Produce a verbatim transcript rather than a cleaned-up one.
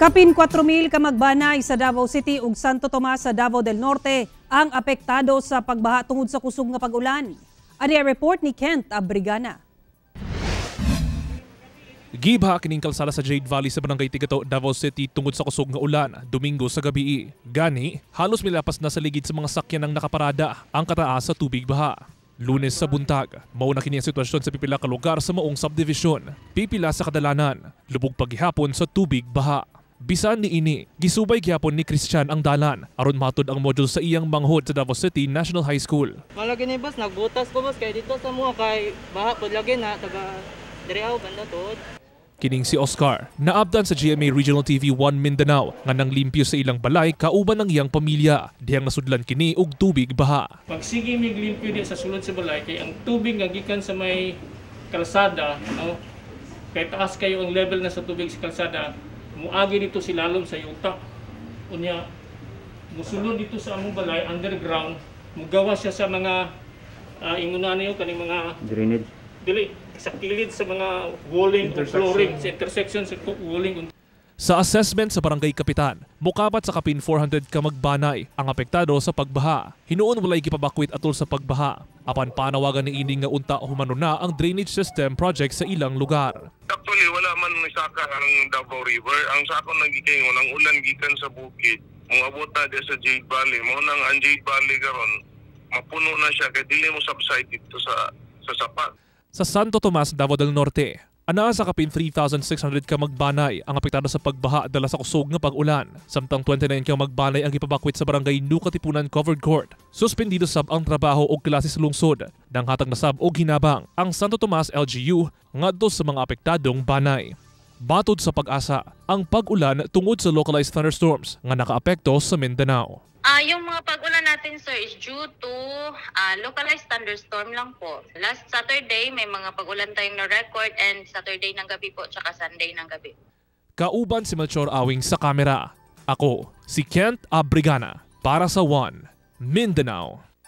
Kapin four mil ka magbanay sa Davao City ug Santo Tomas sa Davao del Norte ang apektado sa pagbaha tungod sa kusog nga pag-ulan. Ani ang report ni Kent Abrigana. Gibha kining kalsada sa Jade Valley sa Barangay Tigato, Davao City tungod sa kusog nga ulan Domingo sa gabi. Gani, halos milapas na sa ligid sa mga sakyan ng nakaparada ang kataas sa tubig baha. Lunes sa buntag, mauna kini ang sitwasyon sa pipila ka lugar sa maong subdivision, pipila sa kadalanan, lubog paghihapon sa tubig baha. Bisan ni ini, gisubay gyapon ni Christian ang dalan aron matud ang module sa iyang manghod sa Davao City National High School. Malagi ni bas nagbutas ko mas kay dito sa mo kay baha pud lagi na taga direaw banda tuod. Kining si Oscar, naabdan sa G M A Regional T V one Mindanao nga nanglimpyo sa ilang balay kauban ang iyang pamilya dihang nasudlan kini og tubig baha. Pag sige miglimpyo di sa sulod sa balay kay ang tubig nga gikan sa may kalsada, no? Kay taas kayo ang level na sa tubig sa kalsada. Muagi dito silalom sa yuta. Unya, musulod dito sa among balay, underground, mugawa siya sa mga, uh, ingunan niyo, kaning mga drainage. Dili, sa kilid sa mga walling o flooring, sa intersection sa walling. Sa assessment sa Barangay Kapitan, mukabat sa kapin four hundred ka magbanay ang apektado sa pagbaha. Hinuon walay gipabakwit atol sa pagbaha. Apan panawagan ni ining nga unta humano na ang drainage system project sa ilang lugar. Actually, wala man nagsaka ang Davao River. Ang sakon nagiging ng ulan gikan sa bukid, muabot na diya sa Jade Valley. Maunang ang Jade Valley karon, mapuno na siya kay dili mo subside dito sa sa sapat. Sa Santo Tomas, Davao del Norte, anaa sa kapin three thousand six hundred ka magbanay ang apektado sa pagbaha dala sa kusog nga pag-ulan. Samtang twenty-nine ka magbanay ang ipabakwit sa Barangay Nukatipunan covered court. Suspendido sab ang trabaho og klase sa lungsod. Nang hatag na sab og hinabang ang Santo Tomas L G U ngadto sa mga apektadong banay. Batod sa pag-asa ang pag-ulan tungod sa localized thunderstorms nga nakaapekto sa Mindanao. Uh, yung mga pag-ulan natin, sir, is due to uh, localized thunderstorm lang po. Last Saturday, may mga pag-ulan tayong na-record and Saturday ng gabi po, tsaka Sunday ng gabi. Kauban si Melchor Awing sa kamera. Ako, si Kent Abrigana, para sa One Mindanao.